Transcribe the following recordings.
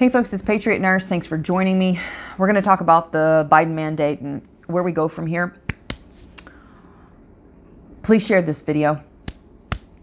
Hey folks, it's Patriot Nurse. Thanks for joining me. We're going to talk about the Biden mandate and where we go from here. Please share this video.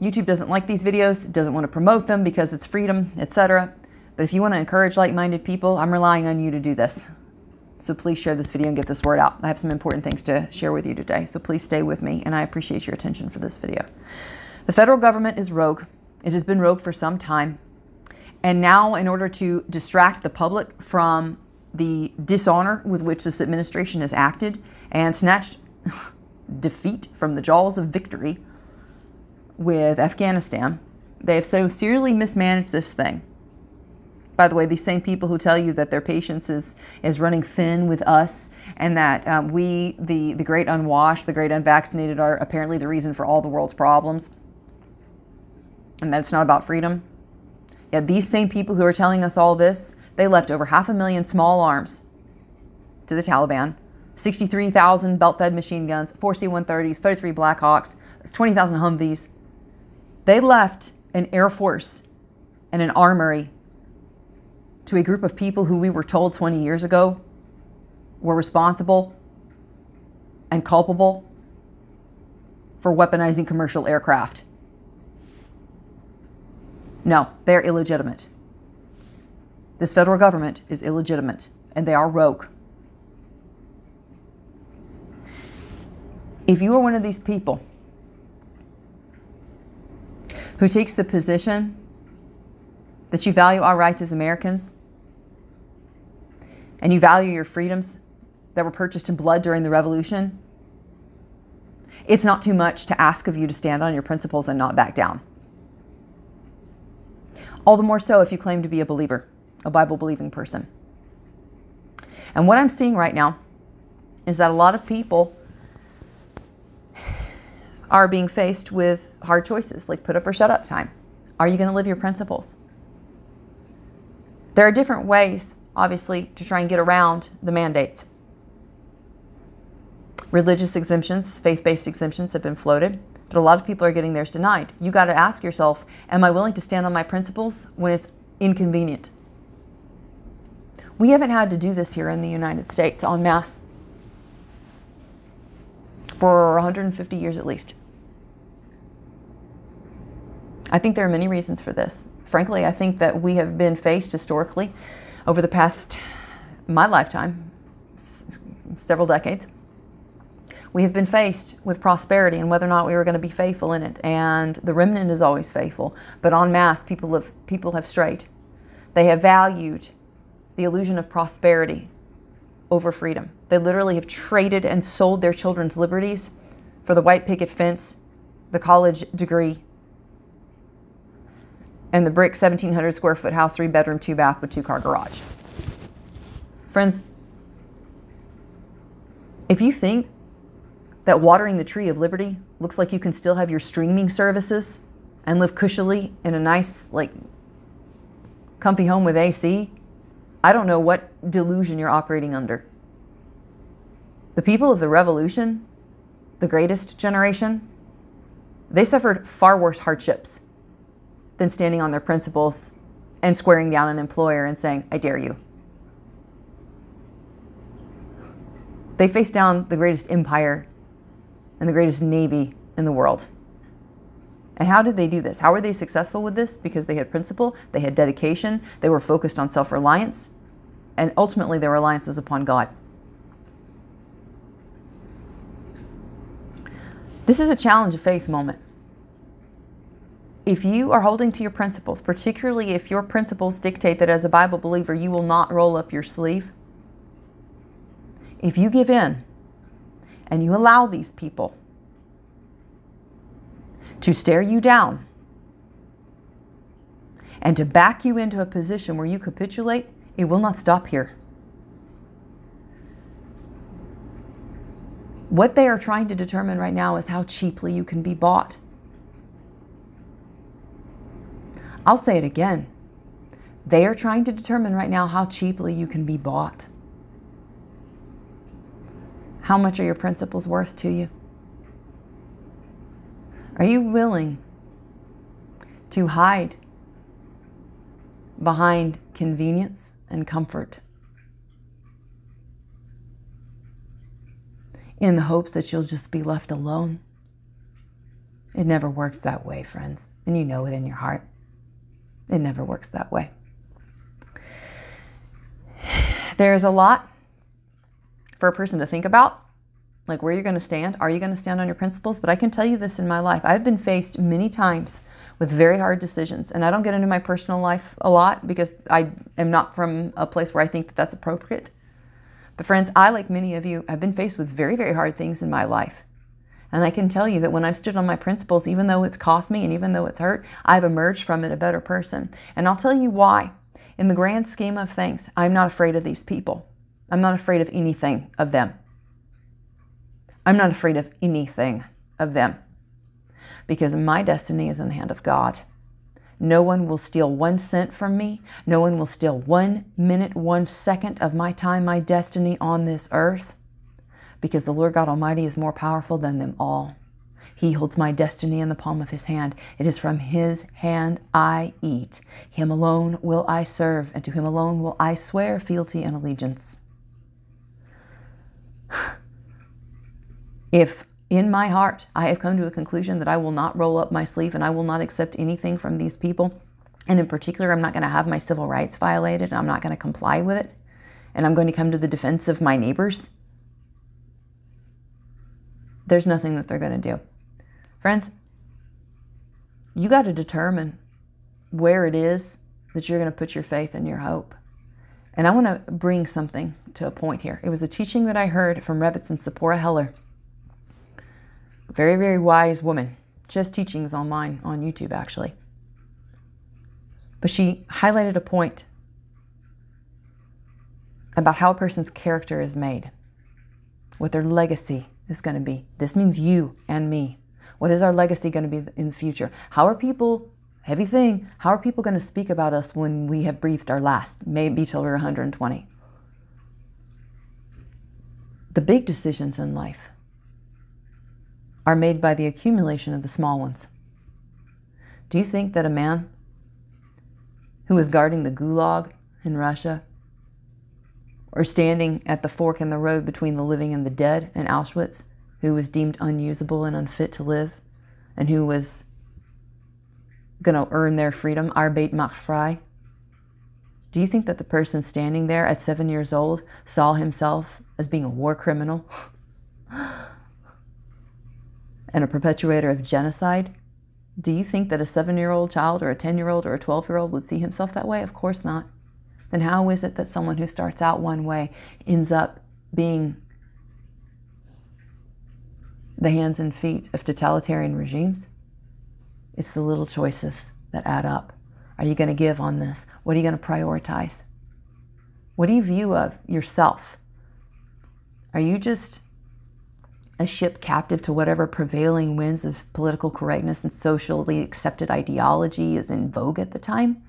YouTube doesn't like these videos. It doesn't want to promote them because it's freedom, etc. But if you want to encourage like-minded people, I'm relying on you to do this. So please share this video and get this word out. I have some important things to share with you today, so please stay with me, and I appreciate your attention for this video. The federal government is rogue. It has been rogue for some time. And now, in order to distract the public from the dishonor with which this administration has acted and snatched defeat from the jaws of victory with Afghanistan, they have so seriously mismanaged this thing. By the way, these same people who tell you that their patience is running thin with us and that we, the great unwashed, the great unvaccinated, are apparently the reason for all the world's problems and that it's not about freedom. Yet these same people who are telling us all this, they left over 500,000 small arms to the Taliban, 63,000 belt-fed machine guns, 4 C-130s, 33 Black Hawks, 20,000 Humvees. They left an Air Force and an armory to a group of people who we were told 20 years ago were responsible and culpable for weaponizing commercial aircraft. No, they're illegitimate. This federal government is illegitimate, and they are rogue. If you are one of these people who takes the position that you value our rights as Americans and you value your freedoms that were purchased in blood during the Revolution, it's not too much to ask of you to stand on your principles and not back down. All the more so if you claim to be a believer, a Bible-believing person. And what I'm seeing right now is that a lot of people are being faced with hard choices, like put up or shut up time. Are you going to live your principles? There are different ways, obviously, to try and get around the mandates. Religious exemptions, faith-based exemptions have been floated, but a lot of people are getting theirs denied. You got to ask yourself, am I willing to stand on my principles when it's inconvenient? We haven't had to do this here in the United States en masse for 150 years at least. I think there are many reasons for this. Frankly, I think that we have been faced historically over the past, my lifetime, several decades. We have been faced with prosperity and whether or not we were going to be faithful in it. And the remnant is always faithful. But en masse, people have strayed. They have valued the illusion of prosperity over freedom. They literally have traded and sold their children's liberties for the white picket fence, the college degree, and the brick 1,700 square foot house, 3-bedroom, 2-bath with 2-car garage. Friends, if you think that watering the tree of liberty looks like you can still have your streaming services and live cushionly in a nice, like, comfy home with AC, I don't know what delusion you're operating under. The people of the Revolution, the greatest generation, they suffered far worse hardships than standing on their principles and squaring down an employer and saying, I dare you. They faced down the greatest empire and the greatest navy in the world. And how did they do this? How were they successful with this? Because they had principle, they had dedication, they were focused on self-reliance, and ultimately their reliance was upon God. This is a challenge of faith moment. If you are holding to your principles, particularly if your principles dictate that as a Bible believer you will not roll up your sleeve, if you give in and you allow these people to stare you down and to back you into a position where you capitulate, it will not stop here. What they are trying to determine right now is how cheaply you can be bought. I'll say it again. They are trying to determine right now how cheaply you can be bought. How much are your principles worth to you? Are you willing to hide behind convenience and comfort, in the hopes that you'll just be left alone. It never works that way, friends, and you know it in your heart. It never works that way. There's a lot for a person to think about, like where you're going to stand. Are you going to stand on your principles? But I can tell you this in my life. I've been faced many times with very hard decisions, and I don't get into my personal life a lot because I am not from a place where I think that that's appropriate. But friends, I, like many of you, have been faced with very, very hard things in my life. And I can tell you that when I've stood on my principles, even though it's cost me and even though it's hurt, I've emerged from it a better person. And I'll tell you why. In the grand scheme of things, I'm not afraid of these people. I'm not afraid of anything of them. I'm not afraid of anything of them. Because my destiny is in the hand of God. No one will steal 1 cent from me. No one will steal 1 minute, 1 second of my time, my destiny on this earth. Because the Lord God Almighty is more powerful than them all. He holds my destiny in the palm of His hand. It is from His hand I eat. Him alone will I serve, and to Him alone will I swear fealty and allegiance. If in my heart I have come to a conclusion that I will not roll up my sleeve and I will not accept anything from these people, and in particular I'm not going to have my civil rights violated and I'm not going to comply with it, and I'm going to come to the defense of my neighbors, there's nothing that they're going to do. Friends, you got to determine where it is that you're going to put your faith and your hope. And I want to bring something to a point here. It was a teaching that I heard from Rebbetzin Sephora Heller. Very, very wise woman. She has teachings online on YouTube, actually. But she highlighted a point about how a person's character is made, what their legacy is going to be. This means you and me. What is our legacy going to be in the future? How are people, heavy thing, how are people going to speak about us when we have breathed our last, maybe till we're 120? The big decisions in life are made by the accumulation of the small ones. Do you think that a man who was guarding the gulag in Russia, or standing at the fork in the road between the living and the dead in Auschwitz, who was deemed unusable and unfit to live, and who was going to earn their freedom, Arbeit macht frei, do you think that the person standing there at 7 years old saw himself as being a war criminal and a perpetuator of genocide? Do you think that a 7-year-old child or a 10-year-old or a 12-year-old would see himself that way? Of course not. Then how is it that someone who starts out one way ends up being the hands and feet of totalitarian regimes? It's the little choices that add up. Are you going to give on this? What are you going to prioritize? What do you view of yourself? Are you just a ship captive to whatever prevailing winds of political correctness and socially accepted ideology is in vogue at the time?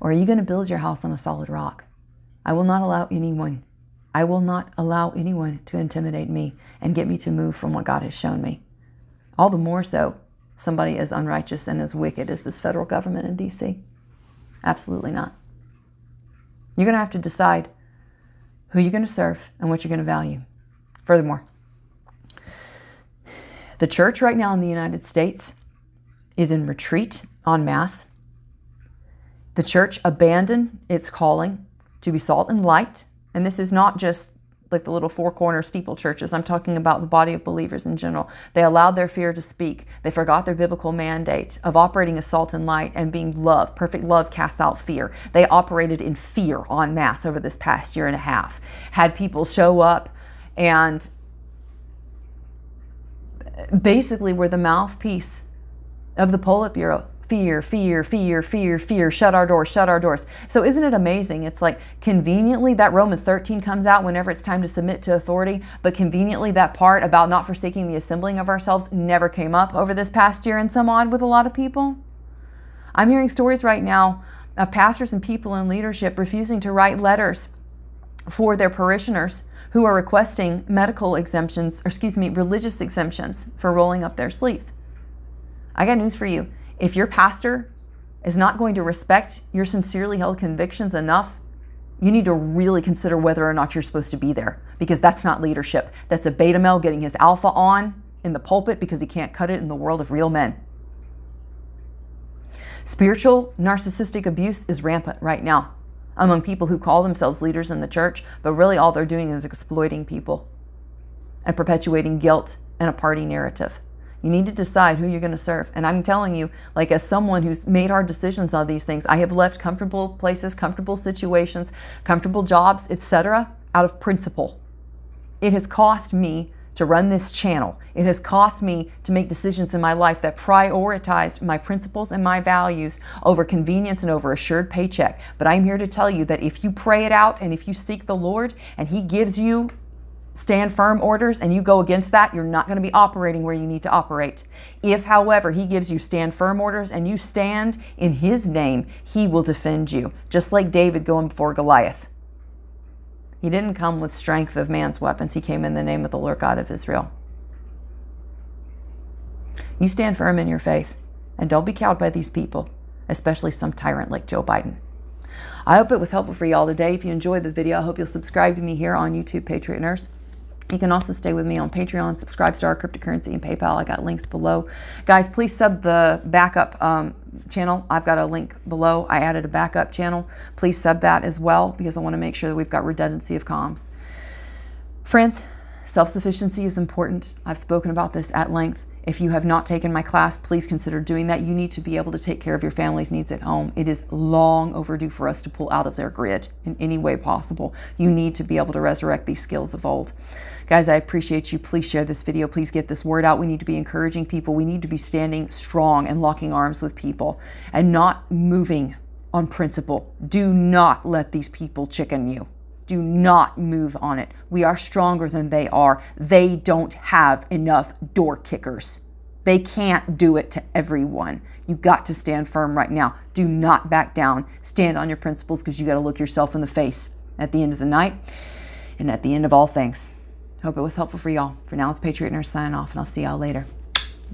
Or are you going to build your house on a solid rock? I will not allow anyone to intimidate me and get me to move from what God has shown me. All the more so, somebody as unrighteous and as wicked as this federal government in D.C. Absolutely not. You're going to have to decide who you're going to serve and what you're going to value. Furthermore, the church right now in the United States is in retreat en masse. The church abandoned its calling to be salt and light. And this is not just like the little four-corner steeple churches. I'm talking about the body of believers in general. They allowed their fear to speak. They forgot their biblical mandate of operating as salt and light and being love. Perfect love casts out fear. They operated in fear en masse over this past year and a half. Had people show up and basically were the mouthpiece of the Politburo. Fear, fear, fear, fear, fear, shut our doors, shut our doors. So isn't it amazing? It's like conveniently that Romans 13 comes out whenever it's time to submit to authority, but conveniently that part about not forsaking the assembling of ourselves never came up over this past year and some odd with a lot of people. I'm hearing stories right now of pastors and people in leadership refusing to write letters for their parishioners who are requesting medical exemptions, or excuse me, religious exemptions for rolling up their sleeves. I got news for you. If your pastor is not going to respect your sincerely held convictions enough, you need to really consider whether or not you're supposed to be there, because that's not leadership. That's a beta male getting his alpha on in the pulpit because he can't cut it in the world of real men. Spiritual narcissistic abuse is rampant right now among people who call themselves leaders in the church, but really all they're doing is exploiting people and perpetuating guilt and a party narrative. You need to decide who you're going to serve. And I'm telling you, like as someone who's made hard decisions on these things, I have left comfortable places, comfortable situations, comfortable jobs, etc., out of principle. It has cost me to run this channel. It has cost me to make decisions in my life that prioritized my principles and my values over convenience and over assured paycheck. But I'm here to tell you that if you pray it out and if you seek the Lord and He gives you stand firm orders and you go against that, you're not going to be operating where you need to operate. If, however, He gives you stand firm orders and you stand in His name, He will defend you, just like David going before Goliath. He didn't come with strength of man's weapons. He came in the name of the Lord God of Israel. You stand firm in your faith and don't be cowed by these people, especially some tyrant like Joe Biden. I hope it was helpful for you all today. If you enjoyed the video, I hope you'll subscribe to me here on YouTube, Patriot Nurse. You can also stay with me on Patreon, Subscribestar, Cryptocurrency, and PayPal. I got links below. Guys, please sub the backup channel. I've got a link below. I added a backup channel. Please sub that as well because I want to make sure that we've got redundancy of comms. Friends, self-sufficiency is important. I've spoken about this at length. If you have not taken my class, please consider doing that. You need to be able to take care of your family's needs at home. It is long overdue for us to pull out of their grid in any way possible. You need to be able to resurrect these skills of old. Guys, I appreciate you. Please share this video. Please get this word out. We need to be encouraging people. We need to be standing strong and locking arms with people and not moving on principle. Do not let these people chicken you. Do not move on it. We are stronger than they are. They don't have enough door kickers. They can't do it to everyone. You got to stand firm right now. Do not back down. Stand on your principles because you got to look yourself in the face at the end of the night and at the end of all things. Hope it was helpful for y'all. For now, it's Patriot Nurse signing off, and I'll see y'all later.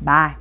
Bye.